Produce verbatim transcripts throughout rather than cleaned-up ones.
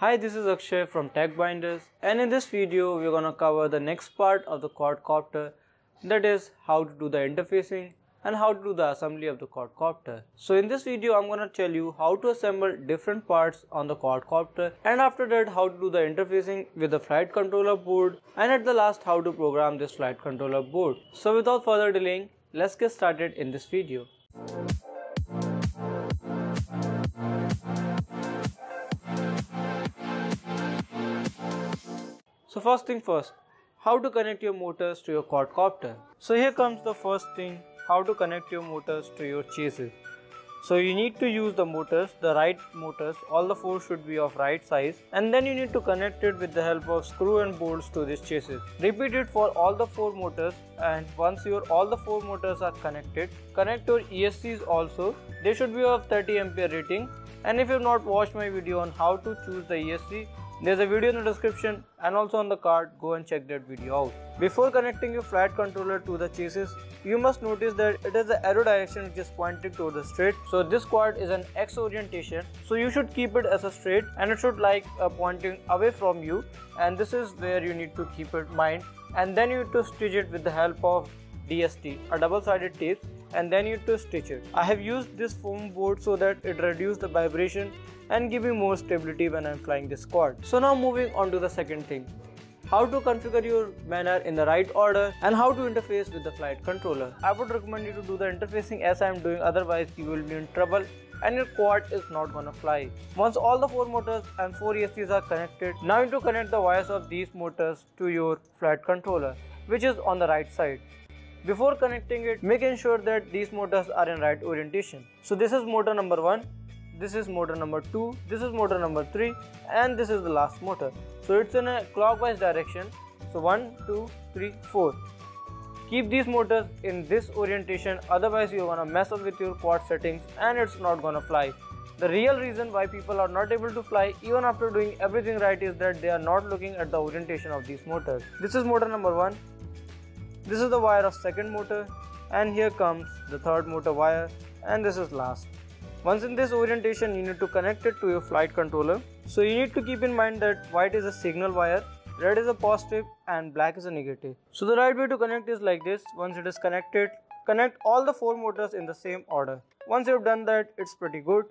Hi, this is Akshay from TechBinders, and in this video we're gonna cover the next part of the quadcopter, that is how to do the interfacing and how to do the assembly of the quadcopter. So in this video I'm gonna tell you how to assemble different parts on the quadcopter, and after that how to do the interfacing with the flight controller board, and at the last how to program this flight controller board. So without further delaying, let's get started in this video. So first thing first, how to connect your motors to your quadcopter. So here comes the first thing, how to connect your motors to your chassis. So you need to use the motors, the right motors, all the four should be of right size, and then you need to connect it with the help of screw and bolts to this chassis. Repeat it for all the four motors, and once your all the four motors are connected, connect your E S Cs also. They should be of thirty ampere rating, and if you have not watched my video on how to choose the E S C, there's a video in the description and also on the card, go and check that video out. Before connecting your flight controller to the chassis, you must notice that it is the arrow direction which is pointing toward the straight. So this quad is an X orientation, so you should keep it as a straight and it should like uh, pointing away from you, and this is where you need to keep it in mind, and then you need to stitch it with the help of D S T, a double sided tape, and then you need to stitch it. I have used this foam board so that it reduces the vibration and give me more stability when I'm flying this quad. So now moving on to the second thing, how to configure your manner in the right order and how to interface with the flight controller. I would recommend you to do the interfacing as I'm doing, otherwise you will be in trouble and your quad is not gonna fly. Once all the four motors and four E S Cs are connected, now you need to connect the wires of these motors to your flight controller, which is on the right side. Before connecting it, making sure that these motors are in right orientation. So this is motor number one, this is motor number two, this is motor number three, and this is the last motor. So it's in a clockwise direction. So one, two, three, four. Keep these motors in this orientation, otherwise you're gonna mess up with your quad settings and it's not gonna fly. The real reason why people are not able to fly even after doing everything right is that they are not looking at the orientation of these motors. This is motor number one, this is the wire of second motor, and here comes the third motor wire, and this is last. Once in this orientation, you need to connect it to your flight controller. So you need to keep in mind that white is a signal wire, red is a positive, and black is a negative. So the right way to connect is like this. Once it is connected, connect all the four motors in the same order. Once you have done that, it's pretty good.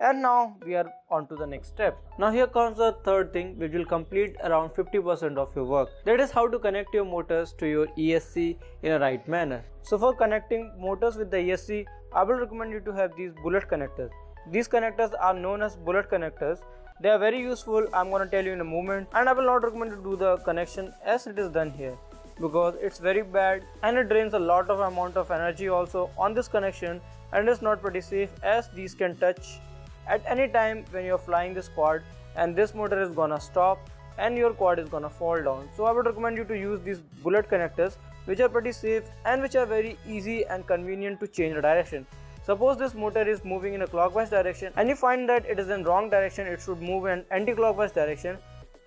And now we are on to the next step. Now here comes the third thing, which will complete around fifty percent of your work. That is how to connect your motors to your E S C in a right manner. So for connecting motors with the E S C, I will recommend you to have these bullet connectors. These connectors are known as bullet connectors. They are very useful. I'm going to tell you in a moment, and I will not recommend to do the connection as it is done here, because it's very bad and it drains a lot of amount of energy also on this connection, and it's not pretty safe as these can touch at any time when you're flying this quad, and this motor is gonna stop and your quad is gonna fall down. So I would recommend you to use these bullet connectors, which are pretty safe and which are very easy and convenient to change the direction. Suppose this motor is moving in a clockwise direction and you find that it is in wrong direction, it should move in anti-clockwise direction.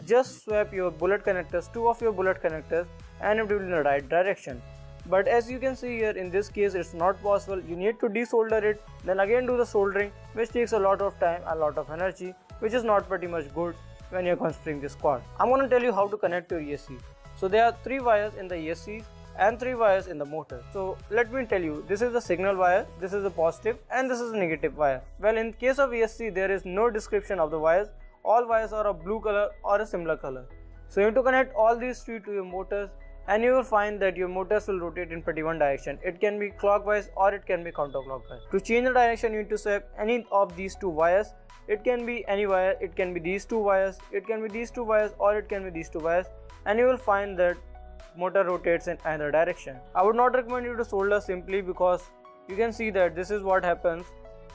Just swap your bullet connectors, two of your bullet connectors, and it will be in the right direction. But as you can see here, in this case it's not possible. You need to desolder it, then again do the soldering, which takes a lot of time, a lot of energy, which is not pretty much good when you're constructing this quad. I'm going to tell you how to connect your E S C. So there are three wires in the E S C and three wires in the motor. So let me tell you, this is the signal wire, this is the positive, and this is the negative wire. Well, in case of E S C, there is no description of the wires. All wires are of blue color or a similar color. So you need to connect all these three to your motors, and you will find that your motors will rotate in pretty one direction. It can be clockwise or it can be counterclockwise. To change the direction, you need to swap any of these two wires. It can be any wire, it can be these two wires, it can be these two wires, or it can be these two wires, and you will find that motor rotates in either direction. I would not recommend you to solder simply, because you can see that this is what happens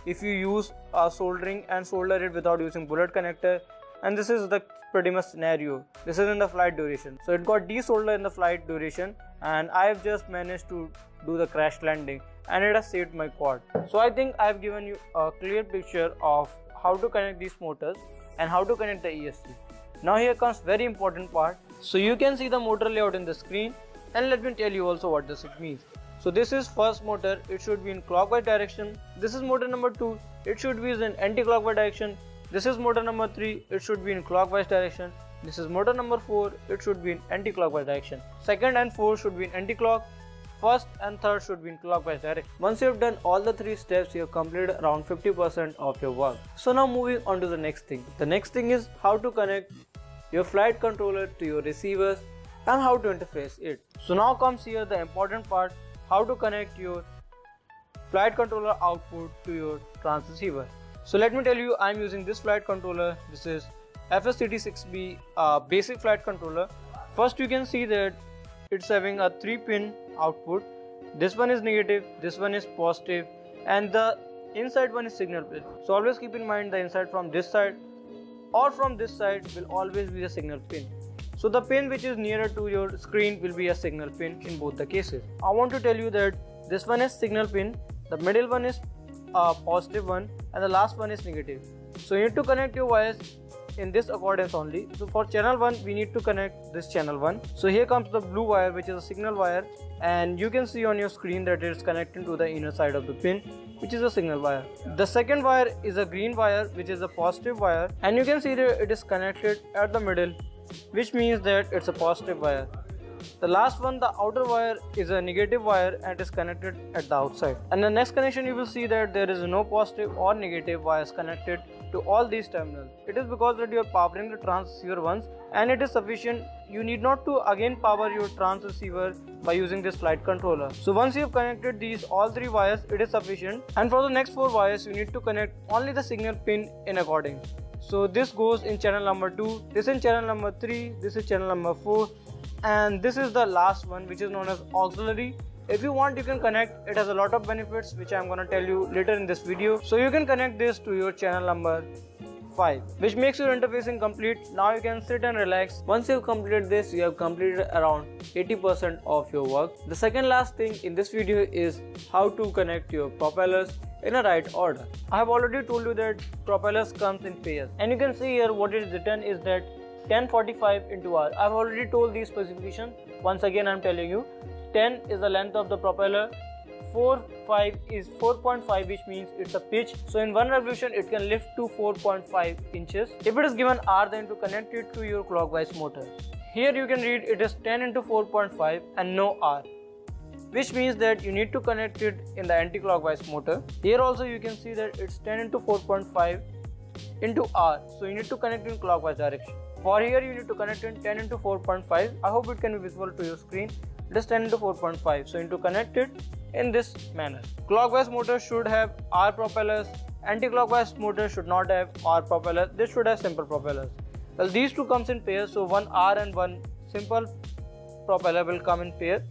if you use a soldering and solder it without using bullet connector. And this is the pretty much scenario. This is in the flight duration. So it got desoldered in the flight duration, and I have just managed to do the crash landing, and it has saved my quad. So I think I have given you a clear picture of how to connect these motors and how to connect the E S C. Now here comes very important part. So you can see the motor layout in the screen, and let me tell you also what this means. So this is first motor, it should be in clockwise direction. This is motor number two, it should be in anti-clockwise direction. This is motor number three, it should be in clockwise direction. This is motor number four, it should be in anti-clockwise direction. Second and fourth should be in anti-clock. First and third should be in clockwise direction. Once you have done all the three steps, you have completed around fifty percent of your work. So now moving on to the next thing. The next thing is how to connect your flight controller to your receivers and how to interface it. So now comes here the important part, how to connect your flight controller output to your transceiver. So let me tell you, I am using this flight controller. This is F S thirty-six B uh, basic flight controller. First you can see that it's having a three pin output. This one is negative, this one is positive, and the inside one is signal pin. So always keep in mind the inside from this side or from this side will always be the signal pin. So the pin which is nearer to your screen will be a signal pin in both the cases. I want to tell you that this one is signal pin, the middle one is a positive one, and the last one is negative. So you need to connect your wires in this accordance only. So for channel one, we need to connect this channel one. So here comes the blue wire, which is a signal wire, and you can see on your screen that it's connecting to the inner side of the pin, which is a signal wire. The second wire is a green wire, which is a positive wire, and you can see that it is connected at the middle, which means that it's a positive wire. The last one, the outer wire, is a negative wire and is connected at the outside. And the next connection, you will see that there is no positive or negative wires connected to all these terminals. It is because that you are powering the transceiver once, and it is sufficient. You need not to again power your transceiver by using this flight controller. So once you have connected these all three wires, it is sufficient. And for the next four wires, you need to connect only the signal pin in accordance. So this goes in channel number two, this in channel number three, this is channel number four, and this is the last one, which is known as auxiliary. If you want, you can connect. It has a lot of benefits, which I am going to tell you later in this video. So you can connect this to your channel number five, which makes your interfacing complete. Now you can sit and relax. Once you have completed this, you have completed around eighty percent of your work. The second last thing in this video is how to connect your propellers in a right order. I have already told you that propellers comes in pairs, and you can see here what is written is that ten forty-five into R. I have already told these specifications. Once again, I am telling you, ten is the length of the propeller, forty-five is four point five, which means it's a pitch. So in one revolution, it can lift to four point five inches. If it is given R, then to connect it to your clockwise motor. Here you can read it is ten into four point five and no R, which means that you need to connect it in the anti-clockwise motor. Here also you can see that it's ten into four point five into R. So you need to connect in clockwise direction. For here you need to connect in ten into four point five. I hope it can be visible to your screen. It is ten into four point five. So you need to connect it in this manner. Clockwise motor should have R propellers. Anti-clockwise motor should not have R propellers. This should have simple propellers. Well, these two comes in pairs. So one R and one simple propeller will come in pair.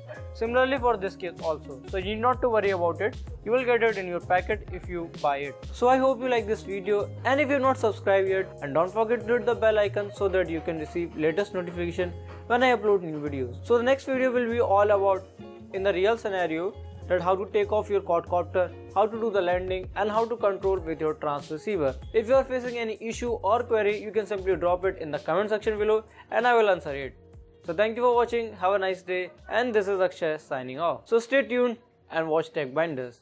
Similarly for this case also. So you need not to worry about it. You will get it in your packet if you buy it. So I hope you like this video, and if you have not subscribed yet, and don't forget to hit the bell icon so that you can receive latest notification when I upload new videos. So the next video will be all about in the real scenario that how to take off your quadcopter, how to do the landing, and how to control with your transceiver. If you are facing any issue or query, you can simply drop it in the comment section below and I will answer it. So thank you for watching, have a nice day, and this is Akshay signing off. So stay tuned and watch TechBinders.